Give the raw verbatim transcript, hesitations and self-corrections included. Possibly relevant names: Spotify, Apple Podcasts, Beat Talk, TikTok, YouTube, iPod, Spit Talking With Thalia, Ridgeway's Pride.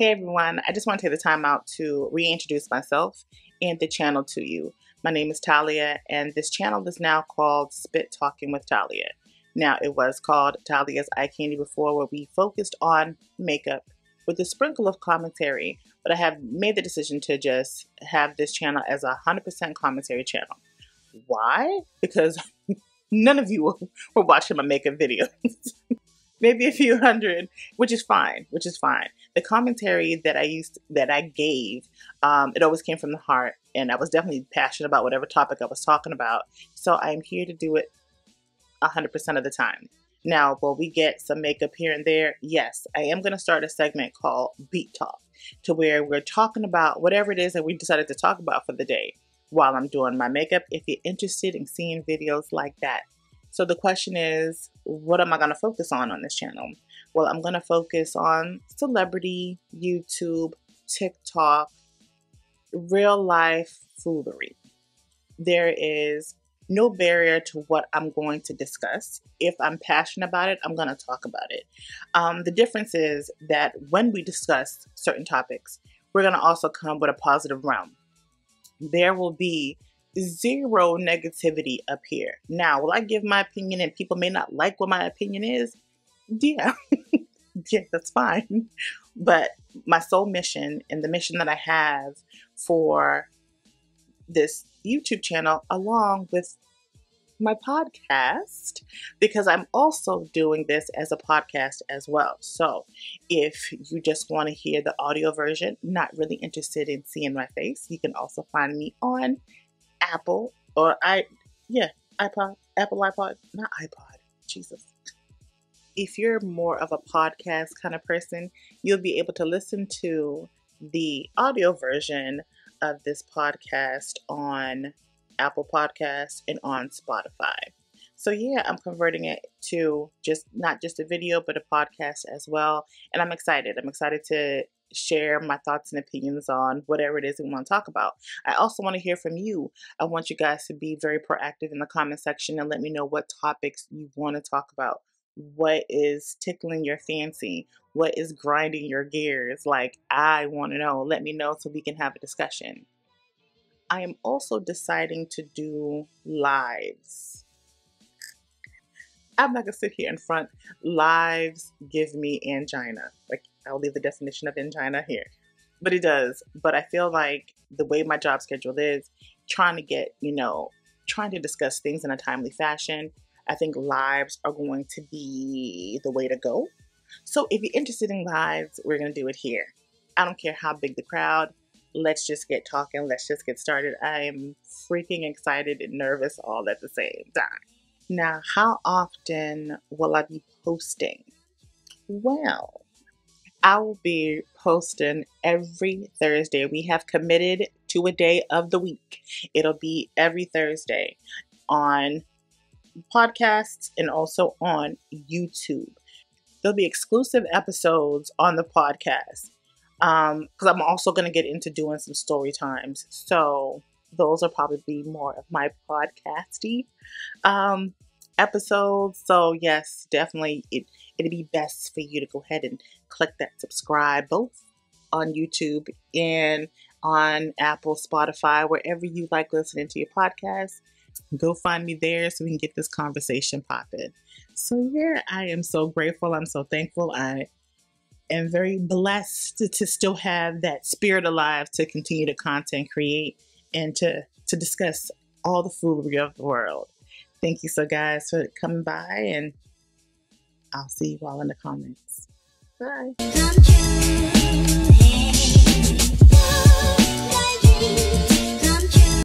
Hey everyone, I just want to take the time out to reintroduce myself and the channel to you. My name is Thalia, and this channel is now called Spit Talking with Thalia. Now, it was called Thalia's Eye Candy before, where we focused on makeup with a sprinkle of commentary, but I have made the decision to just have this channel as a one hundred percent commentary channel. Why? Because none of you were watching my makeup videos. Maybe a few hundred, which is fine, which is fine. The commentary that I used, that I gave, um, it always came from the heart, and I was definitely passionate about whatever topic I was talking about, so I'm here to do it one hundred percent of the time. Now, will we get some makeup here and there? Yes, I am going to start a segment called Beat Talk, to where we're talking about whatever it is that we decided to talk about for the day while I'm doing my makeup, if you're interested in seeing videos like that. So the question is, what am I going to focus on on this channel? Well, I'm going to focus on celebrity, YouTube, TikTok, real life foolery. There is no barrier to what I'm going to discuss. If I'm passionate about it, I'm going to talk about it. Um, the difference is that when we discuss certain topics, we're going to also come with a positive realm. There will be zero negativity up here. Now, will I give my opinion and people may not like what my opinion is? Yeah, yeah, that's fine. But my sole mission and the mission that I have for this YouTube channel, along with my podcast, because I'm also doing this as a podcast as well. So if you just want to hear the audio version, not really interested in seeing my face, you can also find me on Apple or I, yeah, iPod, Apple iPod, not iPod, Jesus. If you're more of a podcast kind of person, you'll be able to listen to the audio version of this podcast on Apple Podcasts and on Spotify. So yeah, I'm converting it to just not just a video, but a podcast as well. And I'm excited. I'm excited to share my thoughts and opinions on whatever it is we want to talk about. I also want to hear from you. I want you guys to be very proactive in the comment section and let me know what topics you want to talk about. What is tickling your fancy? What is grinding your gears? Like, I want to know. Let me know so we can have a discussion. I am also deciding to do lives. I'm not going to sit here in front. Lives give me angina. Like, I'll leave the definition of angina here. But it does. But I feel like the way my job schedule is, trying to get, you know, trying to discuss things in a timely fashion, I think lives are going to be the way to go. So if you're interested in lives, we're going to do it here. I don't care how big the crowd. Let's just get talking. Let's just get started. I am freaking excited and nervous all at the same time. Now, how often will I be posting? Well, I will be posting every Thursday. We have committed to a day of the week. It'll be every Thursday on podcasts and also on YouTube. There'll be exclusive episodes on the podcast um because I'm also going to get into doing some story times, so those will probably be more of my podcasty um episodes. So yes, definitely it it'd be best for you to go ahead and click that subscribe, both on YouTube and on Apple, Spotify, wherever you like listening to your podcast. Go find me there so we can get this conversation popping. So yeah, I am so grateful. I'm so thankful. I am very blessed to, to still have that spirit alive to continue to content create and to, to discuss all the foolery of the world. Thank you so guys for coming by, and I'll see you all in the comments. Bye.